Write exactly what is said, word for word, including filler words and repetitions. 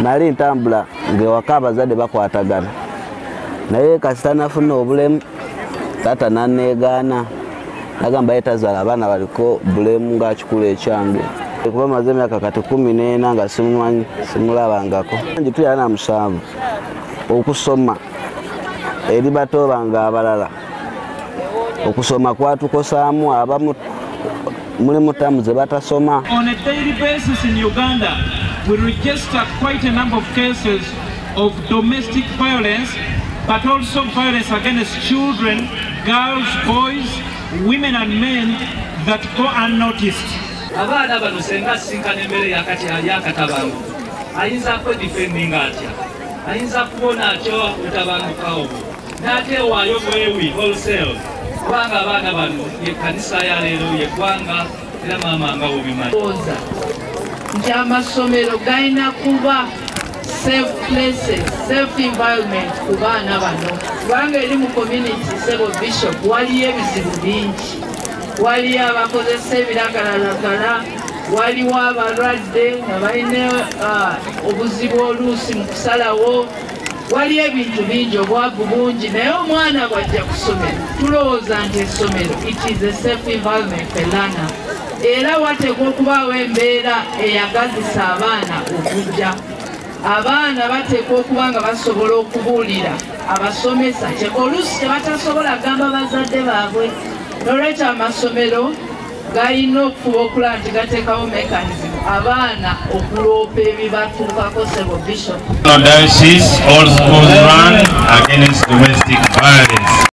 Nali ntambula ngewaka abazadde bakwatagana. Naye kasita nafuna obulemu tata nanneegaana. Nagamba yetazaala abaana baliko bulemu nga kikulu ekyange. Kuba maze emyaka kati kumi n'ena nga simumanyi simulabangako. Njituyana musanvu okusoma eri bato banga abalala. Okusoma kwatukosaamu abamu mulimu tamuze batasoma. On a daily basis in Uganda, we register quite a number of cases of domestic violence, but also violence against children, girls, boys, women and men that go unnoticed. Abaana bano senga sinkana emere yakati yakatabango. Ayinza ko defending atya. Ayinza kubona atyo kutabango kawo. Nate wayo wewe wholesale. Kwanga abaana bano ye kanisa ya lero ye kwanga era mama anga obimanya. Oza. Njama somero gaina kuba safe places, safe environment kubaana bano. Kwanga elimu community sebo bishop wali ebizibu bingi. Wali abakozesa ebiragalalagala, waliwo abalwadde nga balina obuzibu oluusi mu kusalawo, wali ebintu bingi obwavu bungi, naye omwana bw'ajja ku ssomero tulowooza nti essomero it is a safe environment for learner, era wateekwa okubaawo embeera eyagazisa abaana okujja. Abaana bateekwa okuba nga basobola okubuulira abasomesa kye oluusi tebatasobola gamba bazadde baabwe. Noleta amasomero galina okufuba okulaba nti gateekawo mekanizmu abaana okuloopa ebibatuukako sebo bishop. Diocese all schools run against domestic violence.